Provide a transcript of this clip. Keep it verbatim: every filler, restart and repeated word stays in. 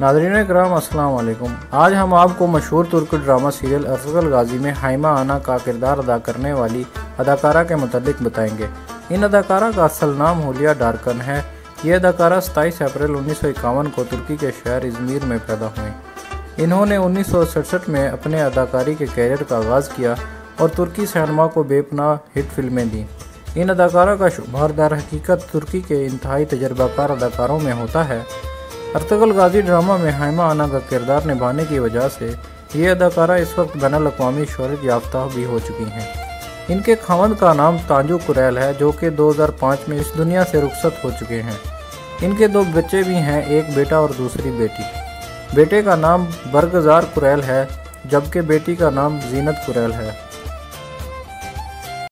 नाज़रीन इकराम अस्सलाम वालेकुम। आज हम आपको मशहूर तुर्क ड्रामा सीरियल अर्तुगल गाज़ी में हायमा आना का किरदार अदा करने वाली अदाकारा के मुतालिक बताएंगे। इन अदाकारा का असल नाम होलिया डारकन है। ये अदाकारा सताईस अप्रैल उन्नीस सौ इक्यावन को तुर्की के शहर इजमीर में पैदा हुई। इन्होंने उन्नीस सौ सड़सठ में अपने अदाकारी के कैरियर का आगाज़ किया और तुर्की सिनेमा को बेपनाह हिट फिल्में दी। इन अदाकारा का शुमार दर हकीकत तुर्की के इंतहाई तजर्बाकार अदाकारों में होता है। अर्तुगल गाज़ी ड्रामा में हायमा आना का किरदार निभाने की वजह से ये अदाकारा इस वक्त बैनुल अक़वामी शोहरत याफ्ता भी हो चुकी हैं। इनके खावंद का नाम तांजू कुरेल है, जो कि दो हज़ार पाँच में इस दुनिया से रुखसत हो चुके हैं। इनके दो बच्चे भी हैं, एक बेटा और दूसरी बेटी। बेटे का नाम बरगज़ार कुरेल है, जबकि बेटी का नाम ज़ीनत कुरेल है।